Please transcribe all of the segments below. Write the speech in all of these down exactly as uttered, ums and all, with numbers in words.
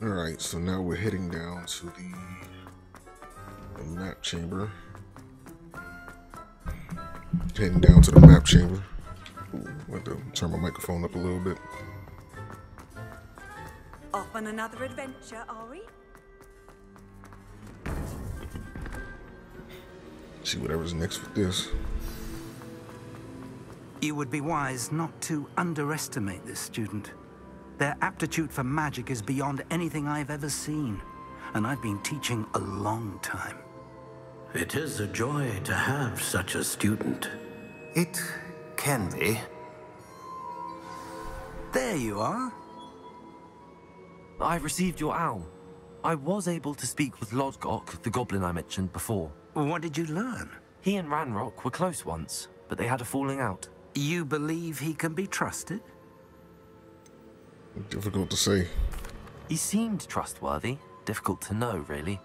All right, so now we're heading down to the, the map chamber. Heading down to the map chamber. Ooh, I had to turn my microphone up a little bit. Off on another adventure, are we? See whatever's next with this. You would be wise not to underestimate this student. Their aptitude for magic is beyond anything I've ever seen, and I've been teaching a long time. It is a joy to have such a student. It can be. There you are. I've received your owl. I was able to speak with Lodgok, the goblin I mentioned before. What did you learn? He and Ranrok were close once, but they had a falling out. You believe he can be trusted? Difficult to say. He seemed trustworthy. Difficult to know, really.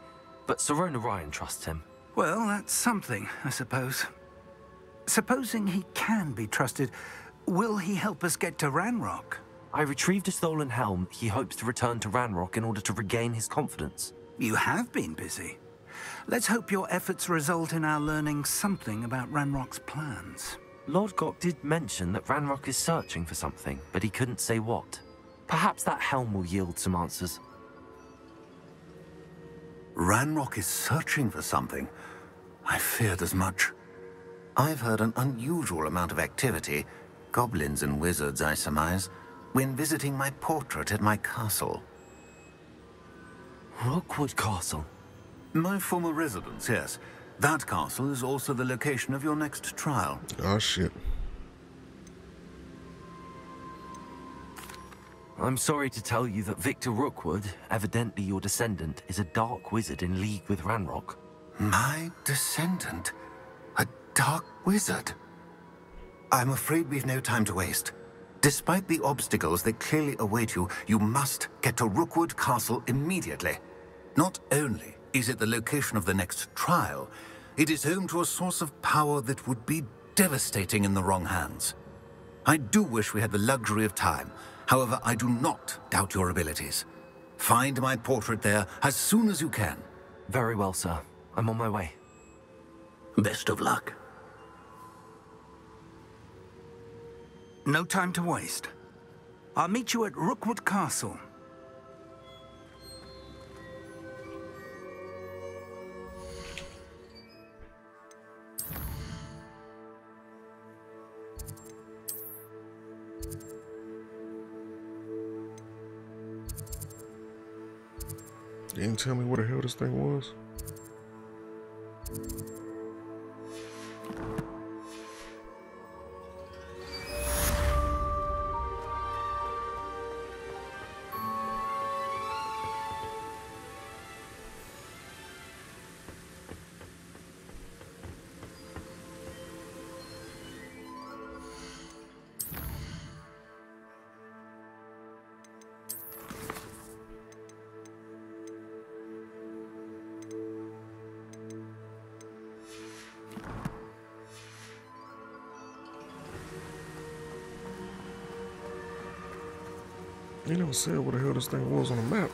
But Sirona Ryan trusts him. Well, that's something, I suppose. Supposing he can be trusted, will he help us get to Ranrok? I retrieved a stolen helm. He hopes to return to Ranrok in order to regain his confidence. You have been busy. Let's hope your efforts result in our learning something about Ranrock's plans. Lodgok did mention that Ranrok is searching for something, but he couldn't say what. Perhaps that helm will yield some answers. Ranrok is searching for something. I feared as much. I've heard an unusual amount of activity, goblins and wizards, I surmise, when visiting my portrait at my castle. Rookwood Castle? My former residence, yes. That castle is also the location of your next trial. Oh, shit. I'm sorry to tell you that Victor Rookwood, evidently your descendant, is a dark wizard in league with Ranrok. My descendant? A dark wizard? I'm afraid we've no time to waste. Despite the obstacles that clearly await you, you must get to Rookwood Castle immediately. Not only is it the location of the next trial, it is home to a source of power that would be devastating in the wrong hands. I do wish we had the luxury of time. However, I do not doubt your abilities. Find my portrait there as soon as you can. Very well, sir. I'm on my way. Best of luck. No time to waste. I'll meet you at Rookwood Castle. You didn't tell me what the hell this thing was. You never said what the hell this thing was on the map.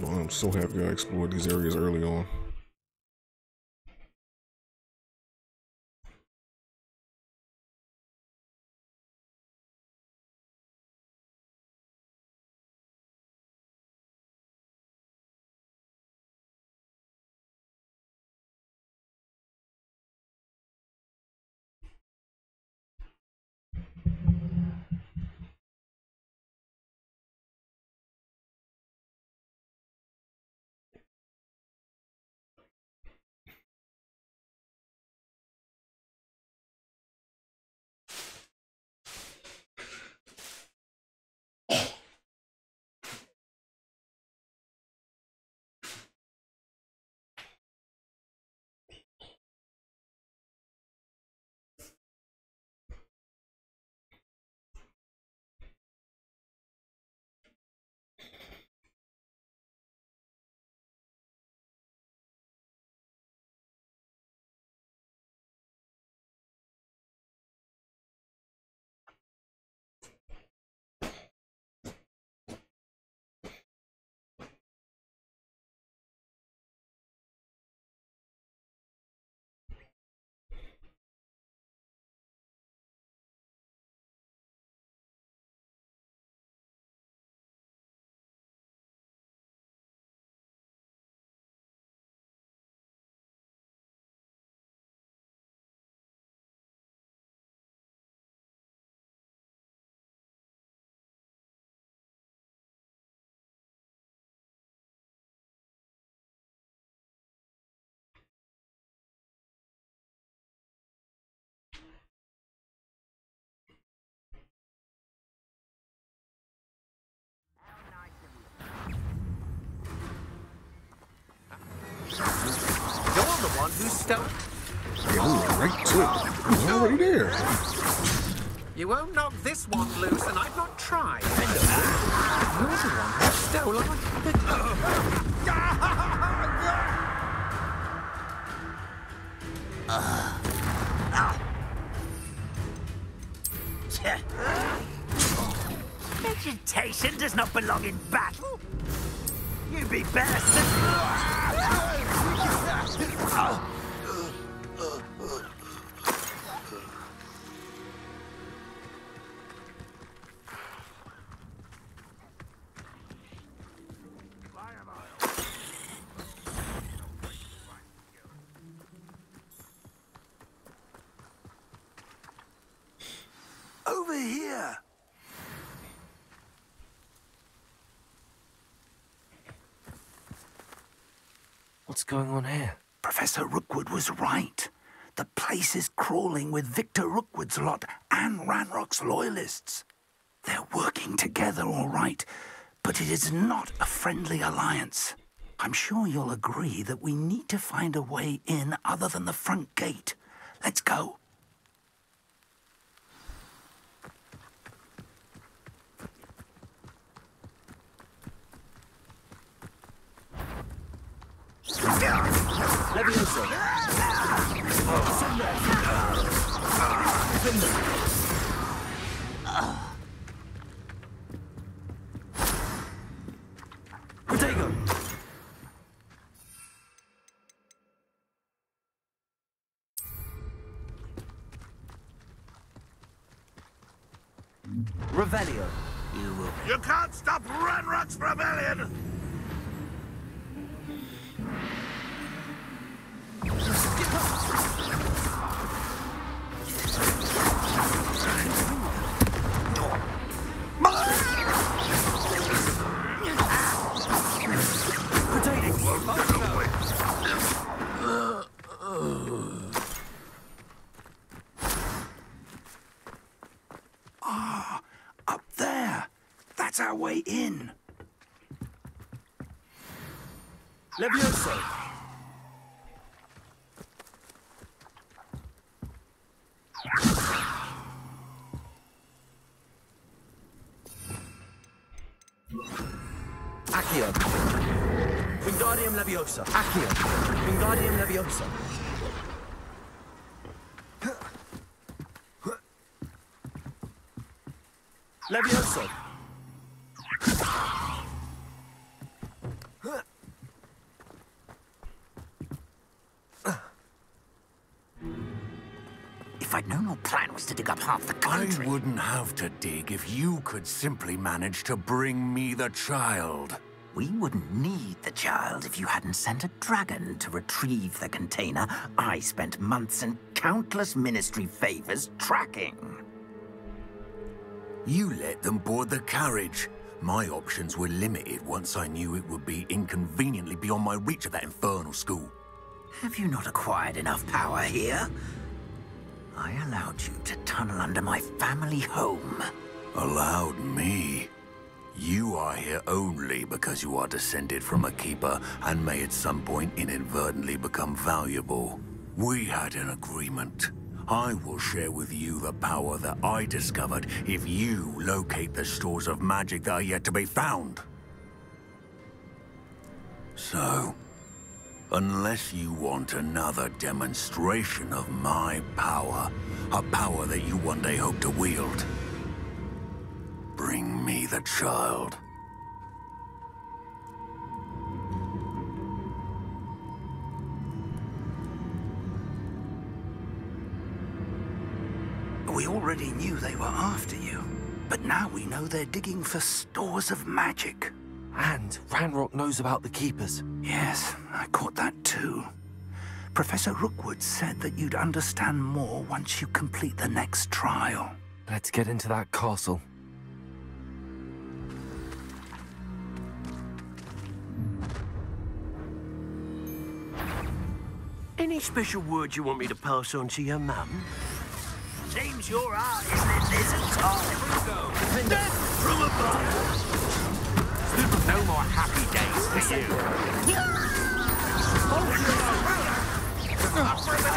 Well, I'm so happy I explored these areas early on. who's stumped? Yeah, we were right to it. We're already there. You won't knock this one loose, and I've not tried. Who is the one who stole on? uh. Vegetation does not belong in battle. You'd be better sitting. What's going on here? Professor Rookwood was right. The place is crawling with Victor Rookwood's lot and Ranrock's loyalists. They're working together, all right, but it is not a friendly alliance. I'm sure you'll agree that we need to find a way in other than the front gate. Let's go. Leviosa. Revelio. You will. You can't stop Ranrok's rebellion. Way in. Leviosa. Accio. Wingardium Leviosa. Accio. Wingardium Leviosa. Leviosa. I wouldn't have to dig if you could simply manage to bring me the child. We wouldn't need the child if you hadn't sent a dragon to retrieve the container I spent months and countless ministry favors tracking. You let them board the carriage. My options were limited once I knew it would be inconveniently beyond my reach of that infernal school. Have you not acquired enough power here? I allowed you to tunnel under my family home. Allowed me? You are here only because you are descended from a keeper and may at some point inadvertently become valuable. We had an agreement. I will share with you the power that I discovered if you locate the stores of magic that are yet to be found. So, unless you want another demonstration of my power, a power that you one day hope to wield, bring me the child. We already knew they were after you, but now we know they're digging for stores of magic. And Ranrok knows about the Keepers. Yes, I caught that too. Professor Rookwood said that you'd understand more once you complete the next trial. Let's get into that castle. Any special words you want me to pass on to your mum? Seems your art is that there's a time. Death from above! No more happy days for you. Revelio.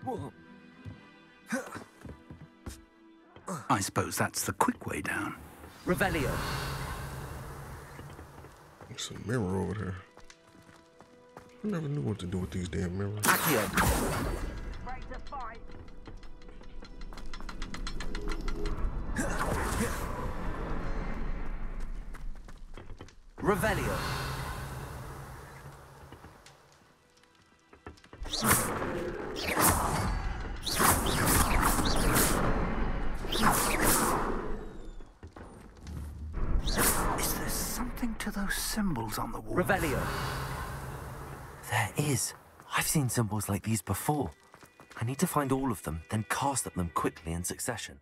Oh. I suppose that's the quick way down. Revelio. There's a mirror over there. I never knew what to do with these damn mirrors. Akio. Revelio. Symbols on the wall. Revelio. There is. I've seen symbols like these before. I need to find all of them, then cast at them quickly in succession.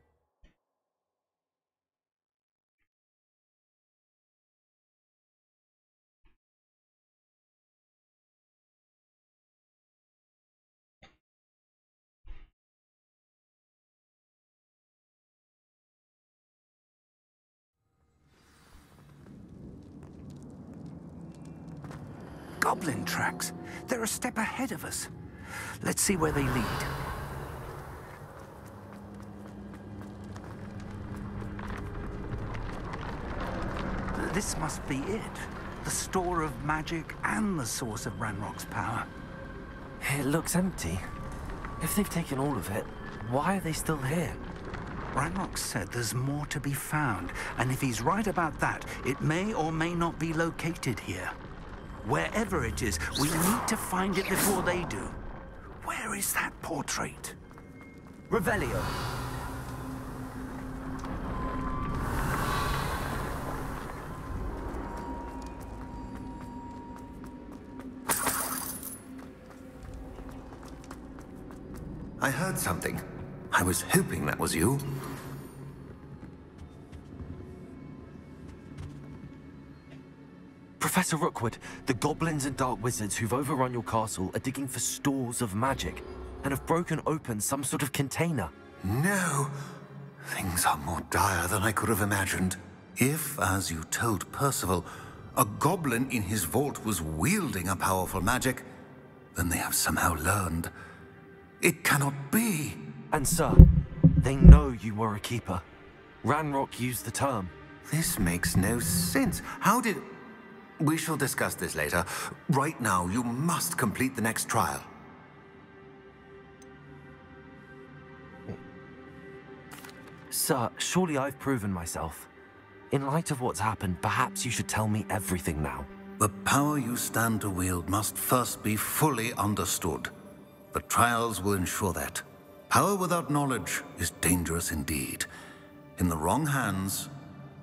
Goblin tracks. They're a step ahead of us. Let's see where they lead. This must be it. The store of magic and the source of Ranrok's power. It looks empty. If they've taken all of it, why are they still here? Ranrok said there's more to be found, and if he's right about that, it may or may not be located here. Wherever it is, we need to find it before they do. Where is that portrait? Revelio. I heard something. I was hoping that was you. Professor Rookwood, the goblins and dark wizards who've overrun your castle are digging for stores of magic and have broken open some sort of container. No! Things are more dire than I could have imagined. If, as you told Percival, a goblin in his vault was wielding a powerful magic, then they have somehow learned. It cannot be! And sir, they know you were a keeper. Ranrok used the term. This makes no sense. How did... We shall discuss this later. Right now, you must complete the next trial. Sir, surely I've proven myself. In light of what's happened, perhaps you should tell me everything now. The power you stand to wield must first be fully understood. The trials will ensure that. Power without knowledge is dangerous indeed. In the wrong hands,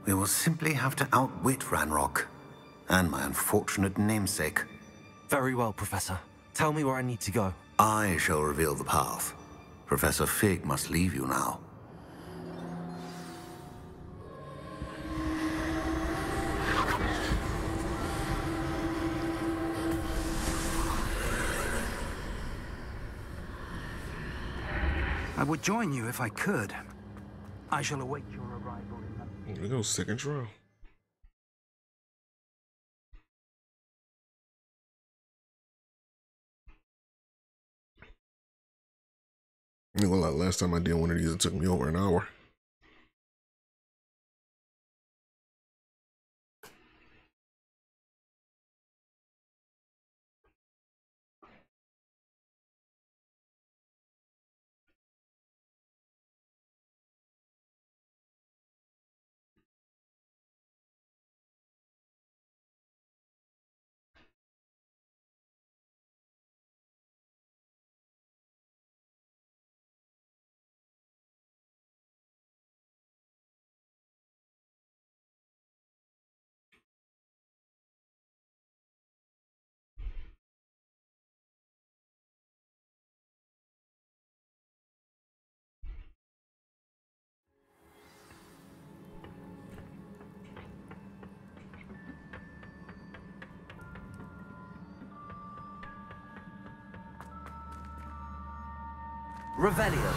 we will simply have to outwit Ranrok. And my unfortunate namesake. Very well, Professor. Tell me where I need to go. I shall reveal the path. Professor Fig must leave you now. I would join you if I could. I shall await your arrival in... Here we go, second trial. You know, like last time I did one of these, it took me over an hour. Revelio.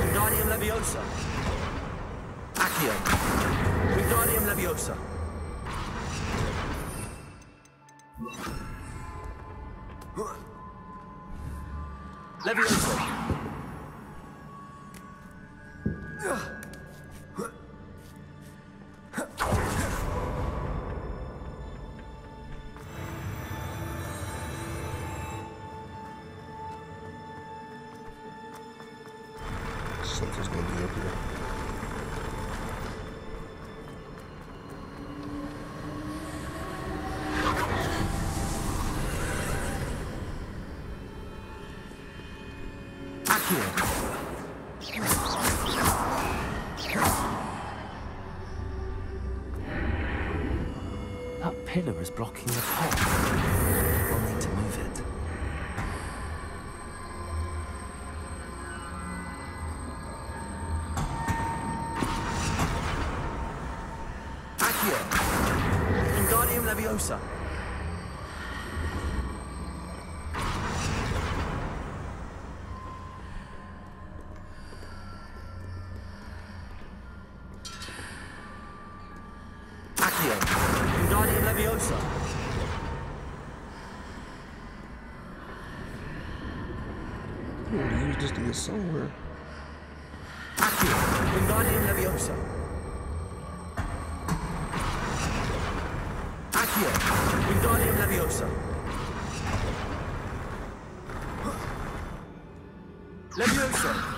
Wingardium Leviosa. Accio. Wingardium Leviosa. Leviosa. Pillar is blocking the top. We'll need to move it. Accio! Wingardium Leviosa! Somewhere. Accio, Wingardium Leviosa. Accio, Wingardium Leviosa. Leviosa.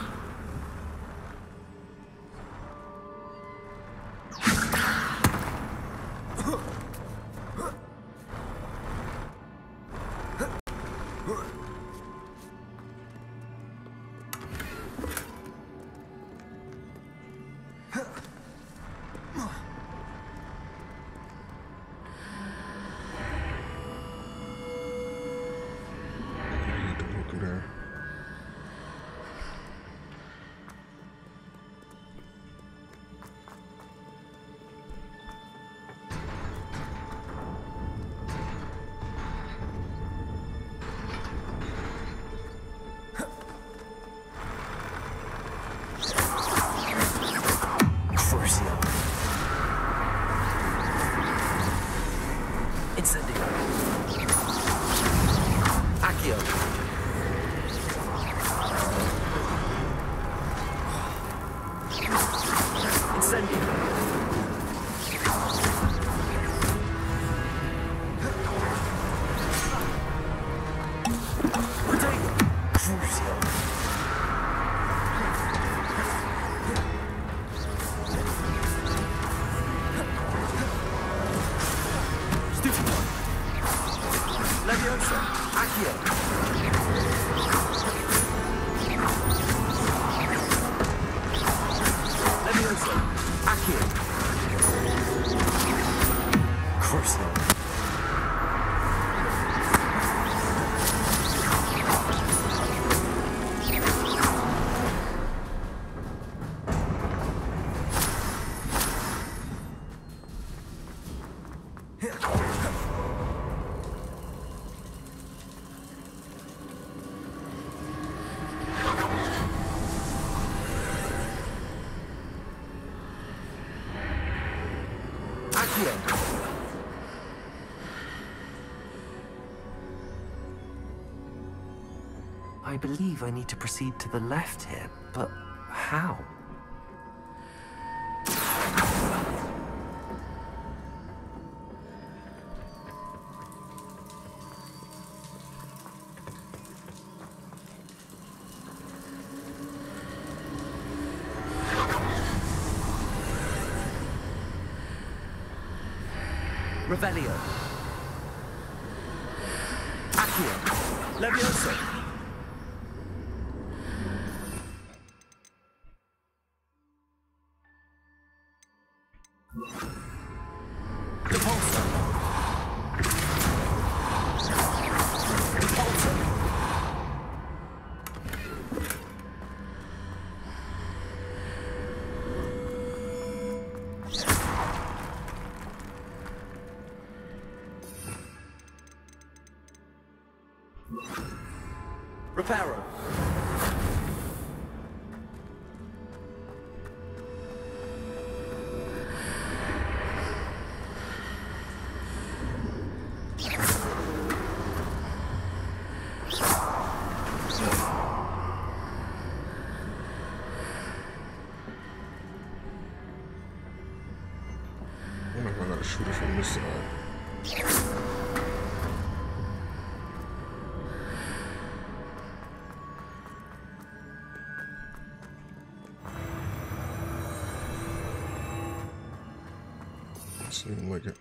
I believe I need to proceed to the left here, but how? Revelio. Accio. Leviosa. Depulsa. Depulsa. Reparo. Oh my god, I gotta shoot it from this side. Seems like it.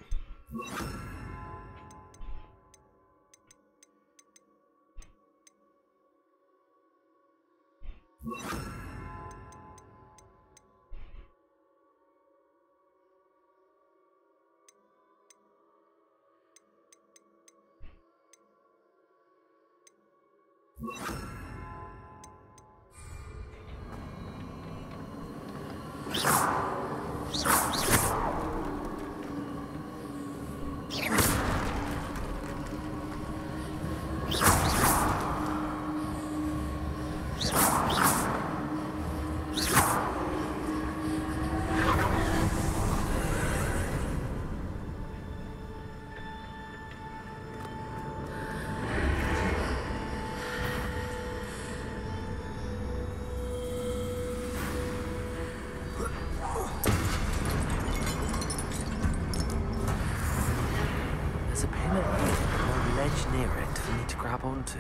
Apparently, no ledge near it for me to grab onto.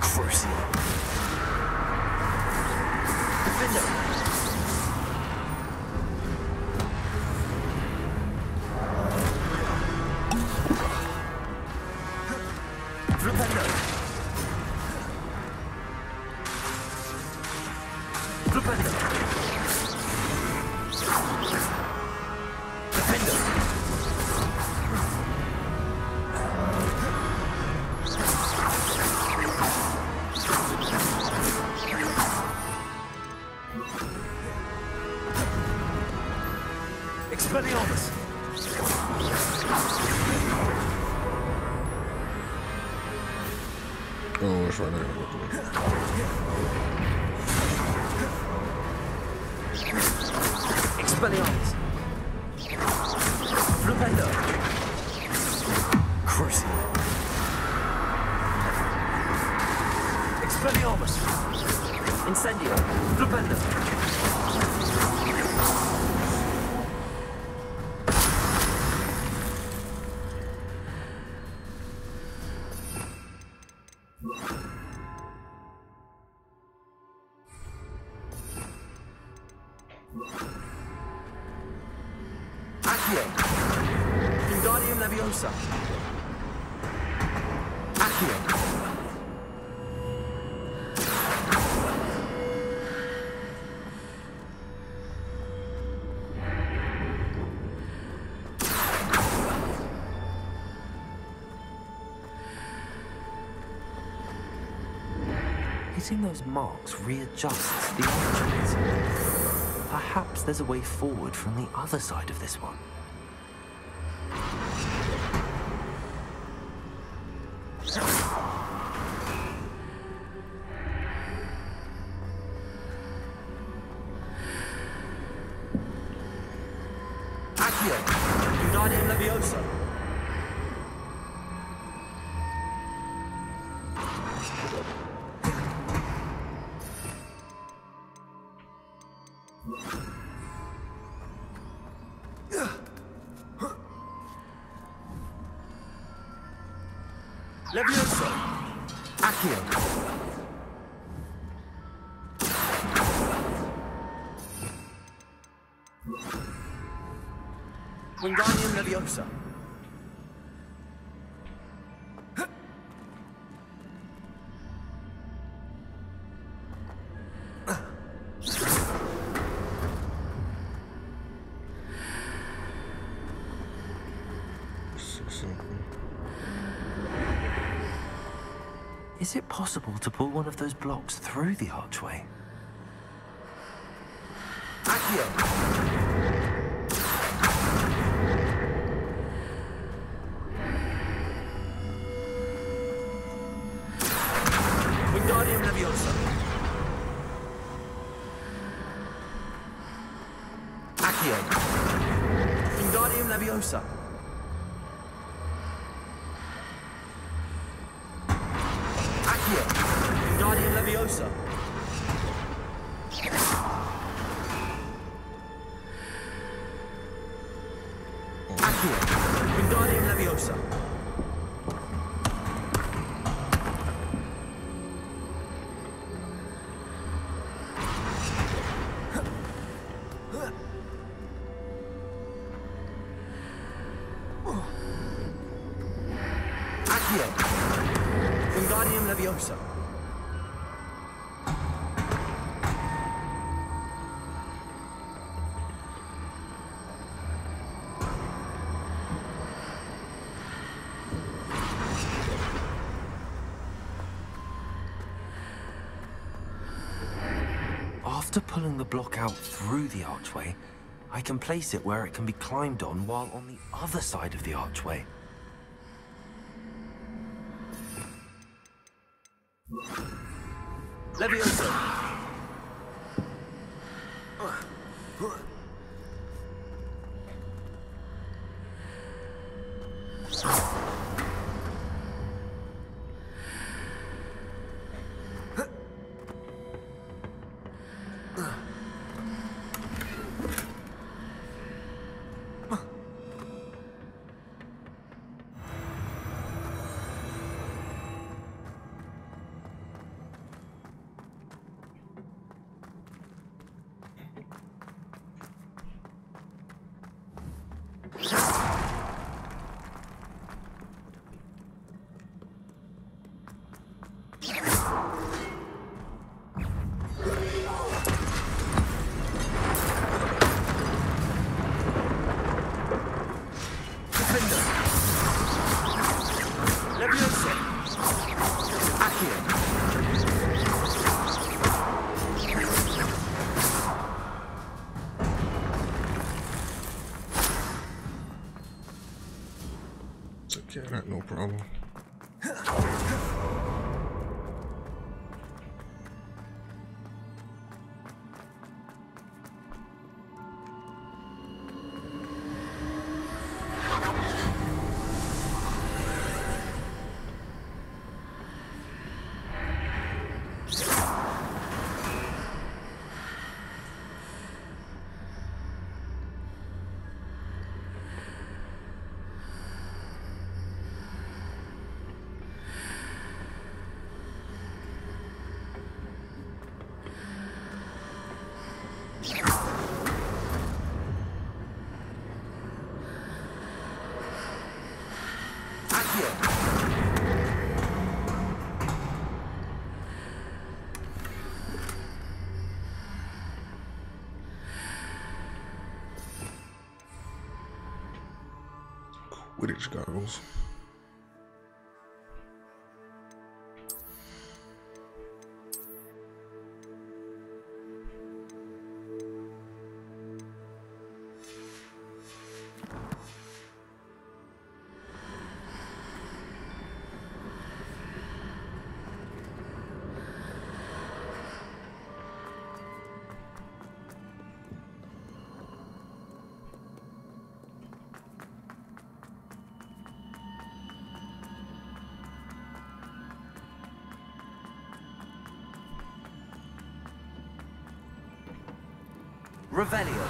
Crucial. Window! Expelliarmus! Oh, it's right there. Expelliarmus! Flupendo! Crucial! Expelliarmus! Incendio! Flupendo! Accio. Wingardium Leviosa. Accio. Hitting those marks readjusts the object. Perhaps there's a way forward from the other side of this one. Accio! Wingardium Leviosa! Leviosa! Accio! Wingardium Leviosa! Is it possible to pull one of those blocks through the archway? Accio! Wingardium Leviosa! Accio! Wingardium Leviosa! Wingardium Leviosa. Accio. Wingardium Leviosa. Accio. Wingardium Leviosa. After pulling the block out through the archway, I can place it where it can be climbed on while on the other side of the archway. Leviosa! Ugh. Get it, no problem. Which goggles. Revelio.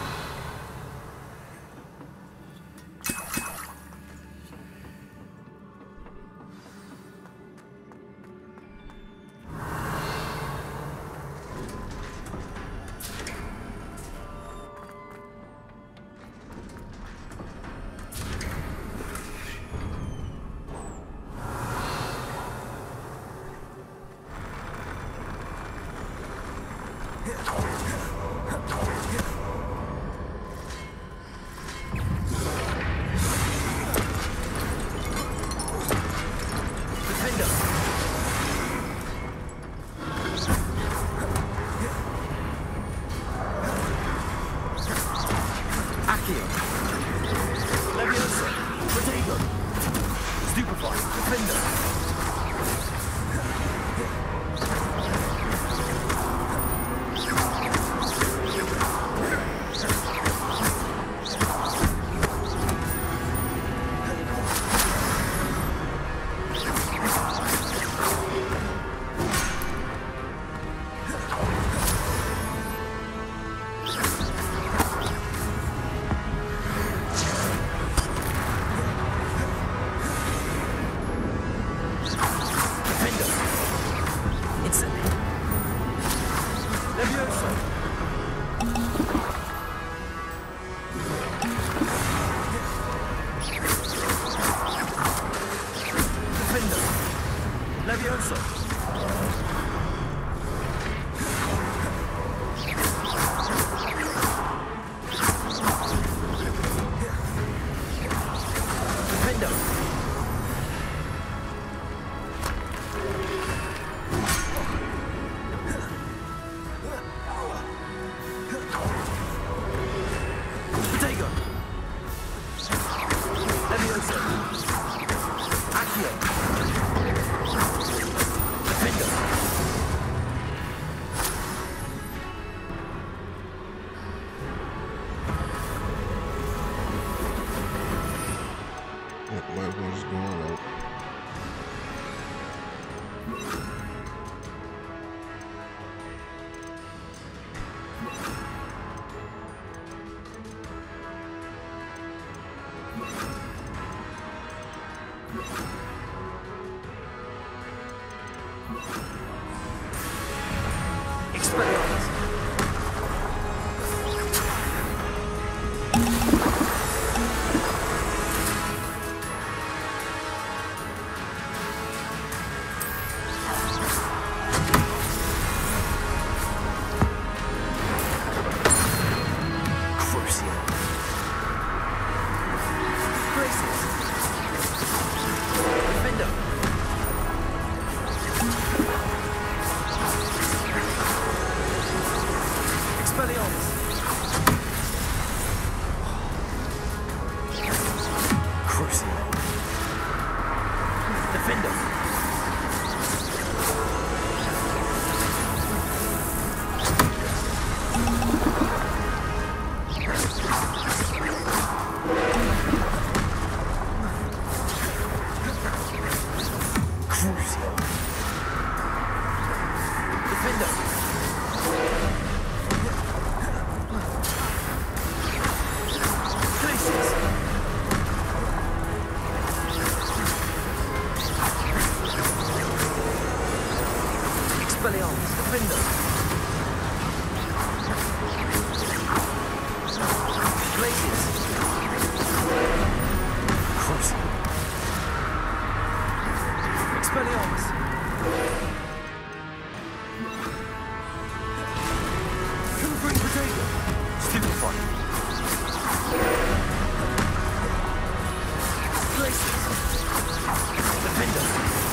Crucial. Jacob! Stupefy! Place! Defender!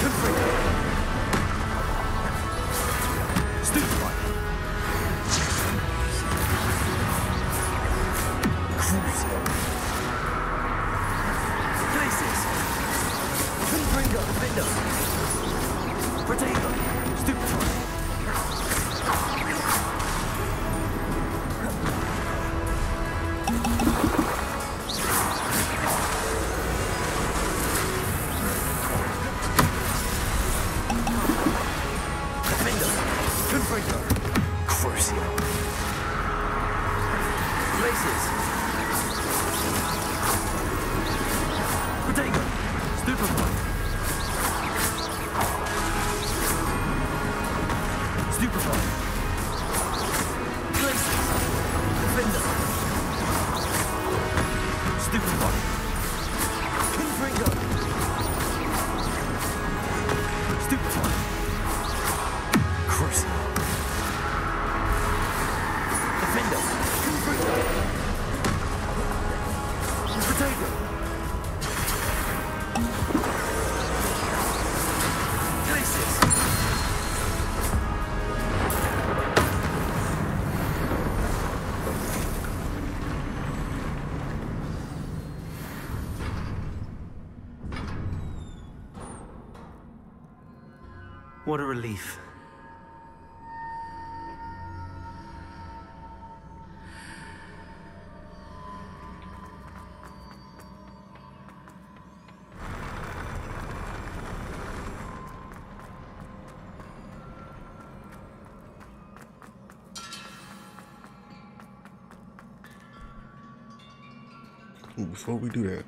Confrinter! Stupefy! Cruiser! Places! Confrinter! Defender! Protector! Stupefy! What a relief. Ooh, before we do that.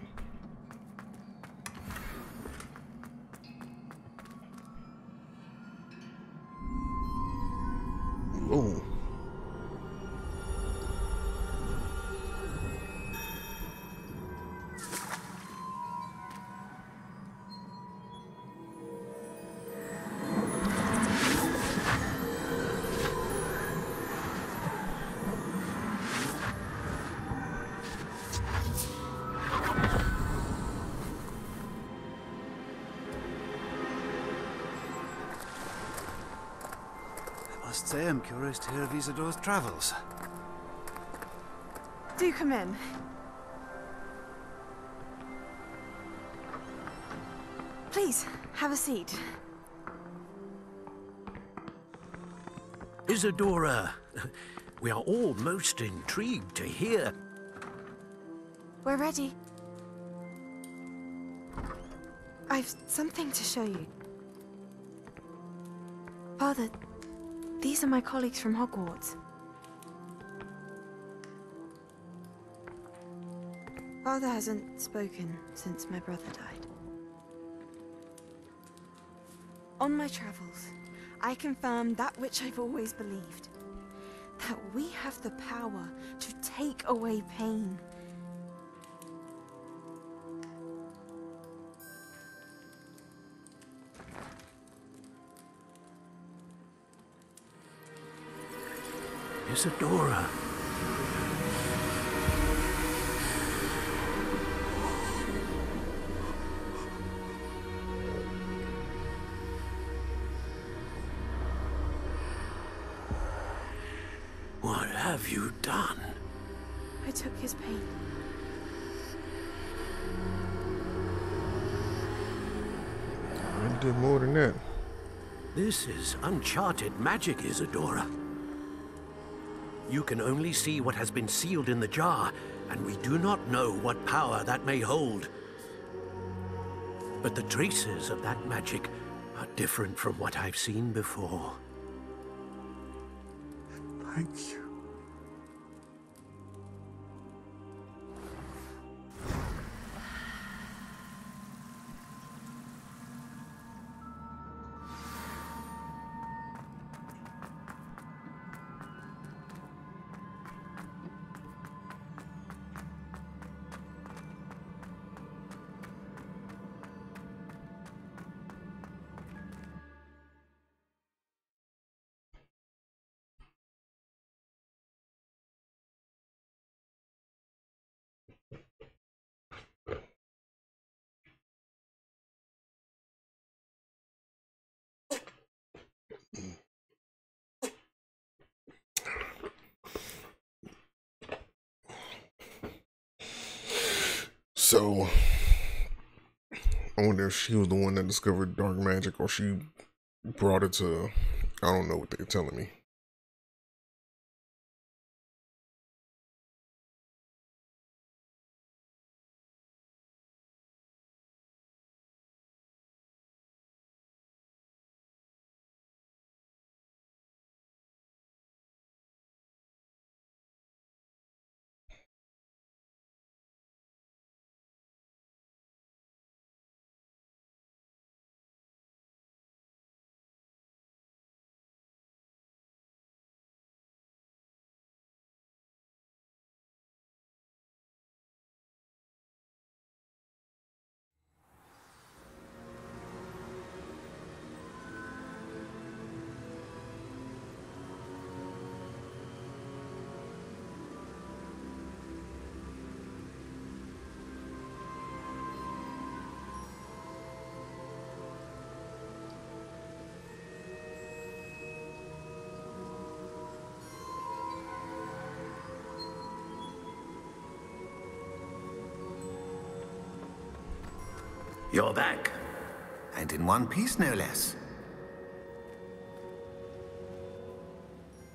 I'm curious to hear of Isadora's travels. Do come in. Please, have a seat. Isadora, we are all most intrigued to hear. We're ready. I've something to show you. Father, these are my colleagues from Hogwarts. Father hasn't spoken since my brother died. On my travels, I confirmed that which I've always believed. That we have the power to take away pain. Isadora. What have you done? I took his pain. I did more than that. This is uncharted magic, Isadora. You can only see what has been sealed in the jar, and we do not know what power that may hold. But the traces of that magic are different from what I've seen before. Thank you. So I wonder if she was the one that discovered dark magic, or she brought it to, I don't know what they're telling me. You're back, and in one piece, no less.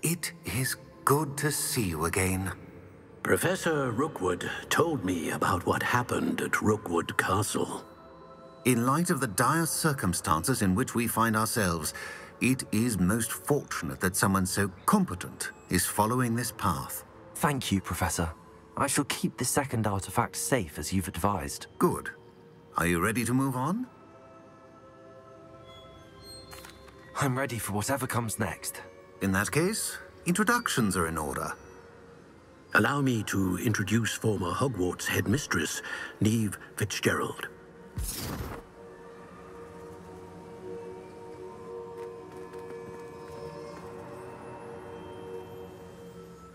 It is good to see you again. Professor Rookwood told me about what happened at Rookwood Castle. In light of the dire circumstances in which we find ourselves, it is most fortunate that someone so competent is following this path. Thank you, Professor. I shall keep the second artifact safe as you've advised. Good. Are you ready to move on? I'm ready for whatever comes next. In that case, introductions are in order. Allow me to introduce former Hogwarts headmistress, Neve Fitzgerald.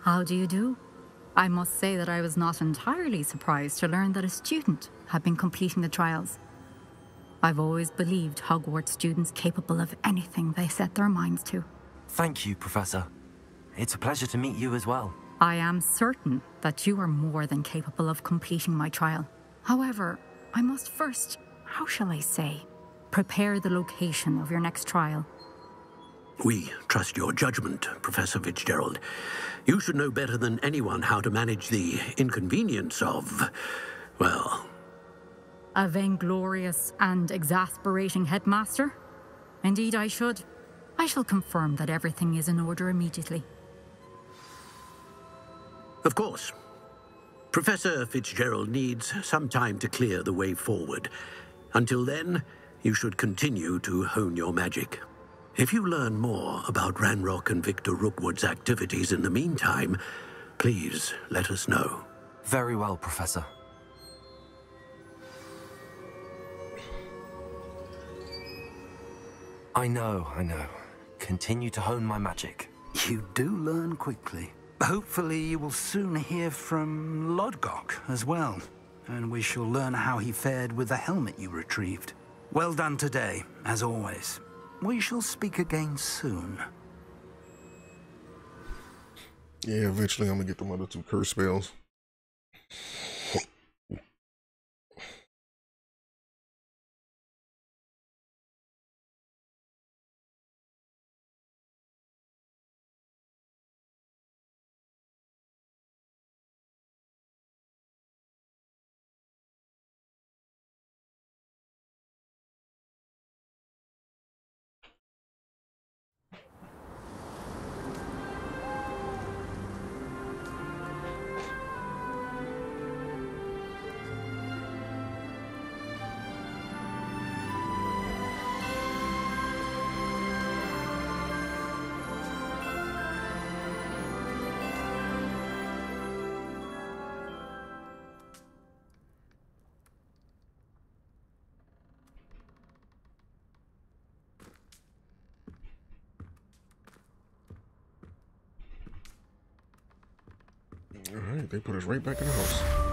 How do you do? I must say that I was not entirely surprised to learn that a student had been completing the trials. I've always believed Hogwarts students capable of anything they set their minds to. Thank you, Professor. It's a pleasure to meet you as well. I am certain that you are more than capable of completing my trial. However, I must first, how shall I say, prepare the location of your next trial. We trust your judgment, Professor Fitzgerald. You should know better than anyone how to manage the inconvenience of, well... a vainglorious and exasperating headmaster? Indeed, I should. I shall confirm that everything is in order immediately. Of course. Professor Fitzgerald needs some time to clear the way forward. Until then, you should continue to hone your magic. If you learn more about Ranrok and Victor Rookwood's activities in the meantime, please let us know. Very well, Professor. I know, I know. Continue to hone my magic. You do learn quickly. Hopefully you will soon hear from Lodgok as well, and we shall learn how he fared with the helmet you retrieved. Well done today, as always. We shall speak again soon. Yeah, eventually I'm gonna get the other two curse spells. They put us right back in the house.